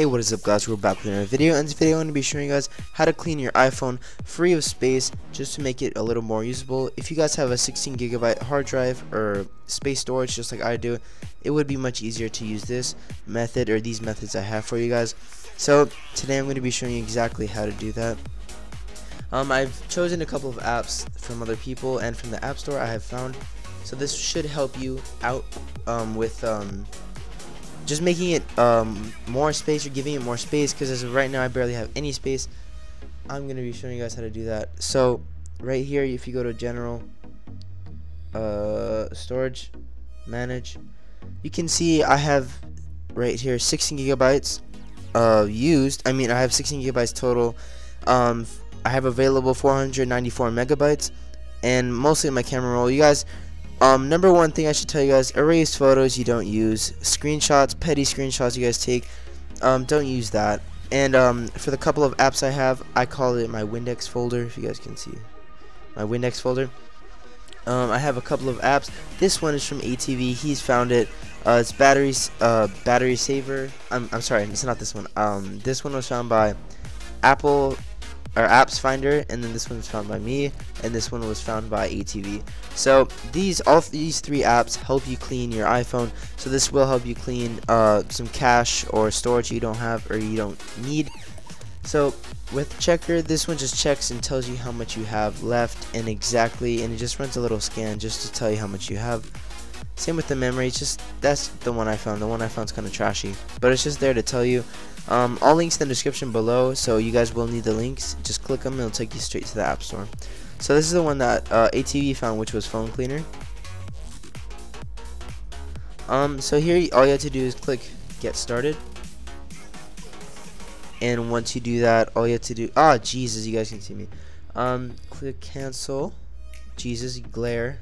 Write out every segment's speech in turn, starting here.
Hey, what is up guys, we're back with another video, and this video I'm going to be showing you guys how to clean your iPhone free of space just to make it a little more usable. If you guys have a 16GB hard drive or space storage just like I do, it would be much easier to use this method or these methods I have for you guys. So today I'm going to be showing you exactly how to do that. I've chosen a couple of apps from other people and from the app store I have found, so this should help you out with just making it more space or giving it more space, because as of right now I barely have any space. I'm going to be showing you guys how to do that. So right here, if you go to general, storage, manage, you can see I have right here 16 gigabytes used. I mean, I have 16 gigabytes total. I have available 494 megabytes, and mostly in my camera roll. You guys, number one thing I should tell you guys: erase photos you don't use, screenshots, petty screenshots you guys take, don't use that. And for the couple of apps I have, I call it my Windex folder. If you guys can see my Windex folder, I have a couple of apps. This one is from ATV. He's found it. It's battery saver. I'm sorry, it's not this one. This one was found by Apple, our apps finder, and then this one was found by me, and this one was found by ATV. So all these three apps help you clean your iPhone. So this will help you clean some cache or storage you don't have or you don't need. So with Checker, this one just checks and tells you how much you have left, and exactly, and it just runs a little scan just to tell you how much you have. Same with the memory. It's just, that's the one I found. The one I found is kind of trashy, but it's just there to tell you. All links in the description below, so you guys will need the links. Just click them, it'll take you straight to the app store. So this is the one that ATV found, which was phone cleaner. So here, all you have to do is click get started, and once you do that, all you have to do, Jesus, you guys can see me. Click cancel. Jesus, glare.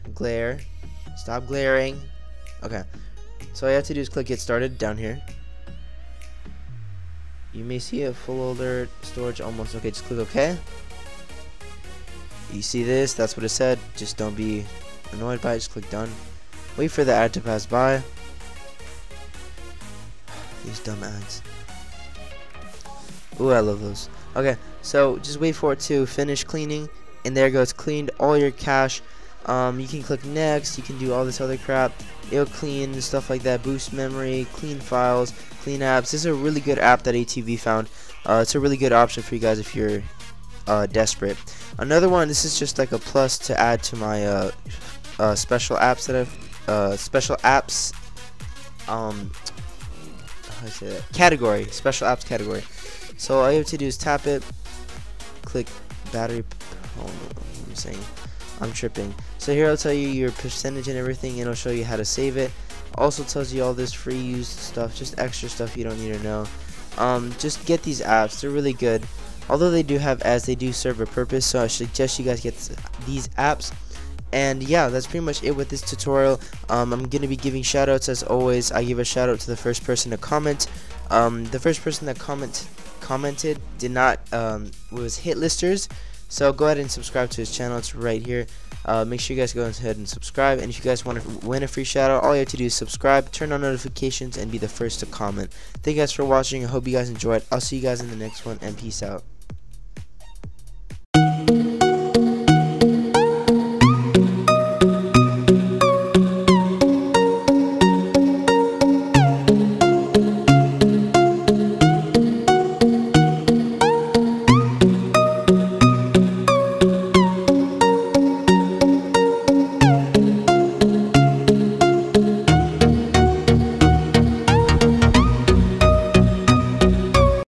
Stop glaring. Okay, so all you have to do is click get started down here. You may see a full alert storage almost. Okay, just click OK. You see this? That's what it said. Just don't be annoyed by it. Just click done. Wait for the ad to pass by. These dumb ads. Ooh, I love those. Okay, so just wait for it to finish cleaning, and there it goes. Cleaned all your cache. You can click next, you can do all this other crap. It'll clean stuff like that, boost memory, clean files, clean apps. This is a really good app that ATV found. It's a really good option for you guys if you're desperate. Another one, this is just like a plus to add to my special apps that I've special apps category. So all you have to do is tap it, click battery. Oh, I'm saying, I'm tripping. So here I'll tell you your percentage and everything, and it'll show you how to save it. Also tells you all this free used stuff, just extra stuff you don't need to know. Just get these apps, they're really good. Although they do have ads, they do serve a purpose, so I suggest you guys get these apps. And yeah, that's pretty much it with this tutorial. I'm going to be giving shout outs as always. I give a shout out to the first person to comment. The first person that commented did not was Hitlisters. So go ahead and subscribe to his channel, it's right here. Make sure you guys go ahead and subscribe, and if you guys want to win a free shout out, all you have to do is subscribe, turn on notifications, and be the first to comment. Thank you guys for watching, I hope you guys enjoyed. I'll see you guys in the next one, and peace out.